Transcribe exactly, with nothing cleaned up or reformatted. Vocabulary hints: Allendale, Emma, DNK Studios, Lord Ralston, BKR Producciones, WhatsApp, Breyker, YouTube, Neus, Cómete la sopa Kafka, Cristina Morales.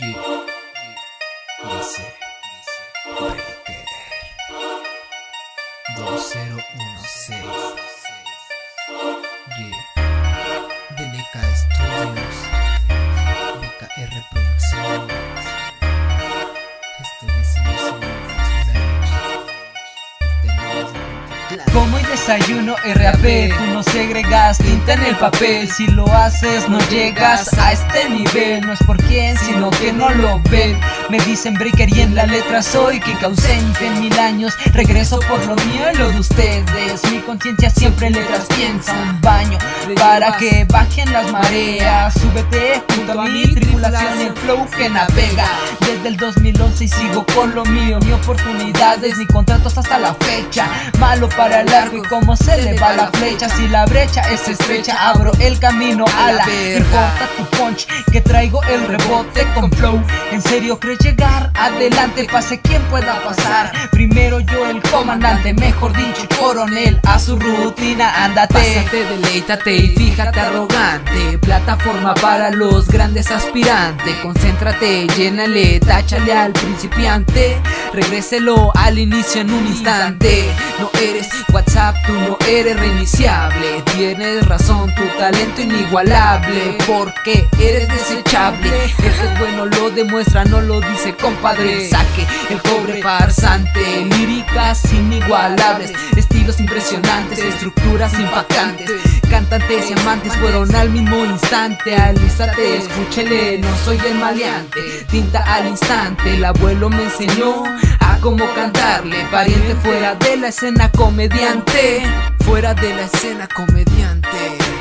Yeah. Dice, Breyker dos cero uno seis. Yeah. D N K Studios, B K R Producciones. Este es el como el desayuno R A P, tú no segregas tinta en el papel. Si lo haces no llegas a este nivel. No es por quién, sino que no lo ven. Me dicen Breyker y en la letra soy que ausente en mil años. Regreso por lo mío y lo de ustedes. Mi conciencia siempre en letras piensa. Un baño para que bajen las mareas. Súbete junto a mi tripulación, el flow que navega desde el dos mil once y sigo con lo mío. Ni oportunidades ni contratos hasta la fecha. Malo para para largo y como se le va la flecha. Si la brecha es estrecha, abro el camino a la verga. Corta tu punch, que traigo el rebote con flow. En serio, ¿crees llegar? Adelante, pase quien pueda pasar. Primero yo el comandante, mejor dicho coronel. A su rutina, ándate. Pásate, deleítate y fíjate arrogante. Plataforma para los grandes aspirantes. Concéntrate, llénale, táchale al principiante. Regréselo al inicio en un instante. No eres WhatsApp, tú no eres reiniciable. Tienes razón, tu talento inigualable. Porque eres desechable. Eso es bueno, lo demuestra, no lo dice compadre. Saque el cobre farsante. Líricas inigualables, estilos impresionantes, estructuras impactantes. Cantantes y amantes fueron al mismo instante. Alízate, escúchele, no soy el maleante. Tinta al instante, el abuelo me enseñó a cómo cantarle. Pariente fuera de la escena comediante, fuera de la escena comediante.